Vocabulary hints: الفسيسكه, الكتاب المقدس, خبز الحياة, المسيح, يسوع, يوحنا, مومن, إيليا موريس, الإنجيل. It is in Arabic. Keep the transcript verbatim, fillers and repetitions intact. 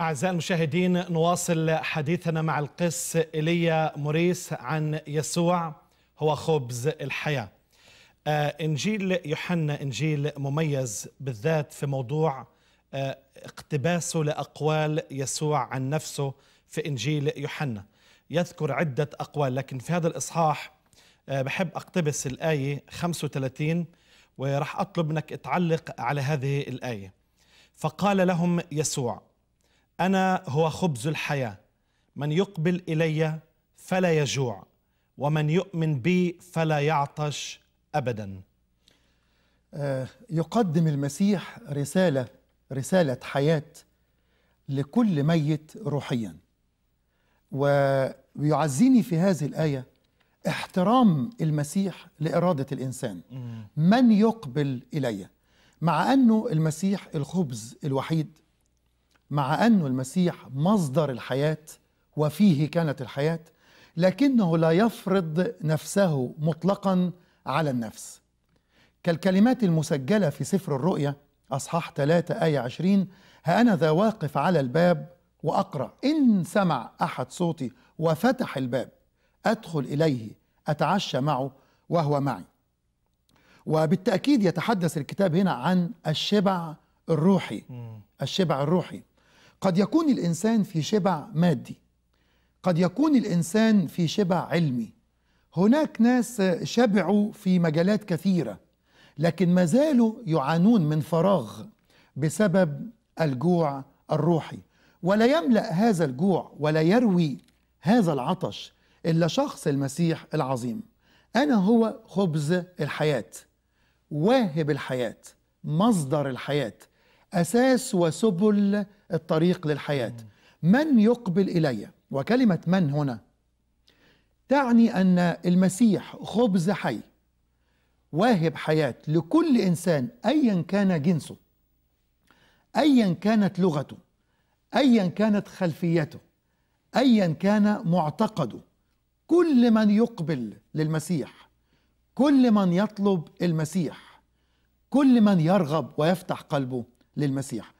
أعزائي المشاهدين، نواصل حديثنا مع القس إيليا موريس عن يسوع هو خبز الحياة. إنجيل يوحنا إنجيل مميز بالذات في موضوع اقتباسه لأقوال يسوع عن نفسه. في إنجيل يوحنا يذكر عدة أقوال، لكن في هذا الإصحاح بحب أقتبس الآية خمسة وثلاثين، وراح أطلب منك تعلق على هذه الآية. فقال لهم يسوع: أنا هو خبز الحياة، من يقبل إلي فلا يجوع، ومن يؤمن بي فلا يعطش أبدا. يقدم المسيح رسالة رسالة حياة لكل ميت روحيا، ويعزيني في هذه الآية احترام المسيح لإرادة الإنسان. من يقبل إلي، مع أنه المسيح الخبز الوحيد، مع أنه المسيح مصدر الحياة وفيه كانت الحياة، لكنه لا يفرض نفسه مطلقا على النفس، كالكلمات المسجلة في سفر الرؤيا أصحاح ثلاثة آية عشرين: ها أنا ذا واقف على الباب وأقرأ، إن سمع أحد صوتي وفتح الباب أدخل إليه أتعشى معه وهو معي. وبالتأكيد يتحدث الكتاب هنا عن الشبع الروحي. الشبع الروحي قد يكون الإنسان في شبع مادي، قد يكون الإنسان في شبع علمي. هناك ناس شبعوا في مجالات كثيرة لكن ما زالوا يعانون من فراغ بسبب الجوع الروحي، ولا يملأ هذا الجوع ولا يروي هذا العطش إلا شخص المسيح العظيم. أنا هو خبز الحياة، واهب الحياة، مصدر الحياة، أساس وسبل الطريق للحياة. من يقبل إلي، وكلمة من هنا تعني أن المسيح خبز حي واهب حياة لكل إنسان، أيا كان جنسه، أيا كانت لغته، أيا كانت خلفيته، أيا كان معتقده. كل من يقبل للمسيح، كل من يطلب المسيح، كل من يرغب ويفتح قلبه للمسيح.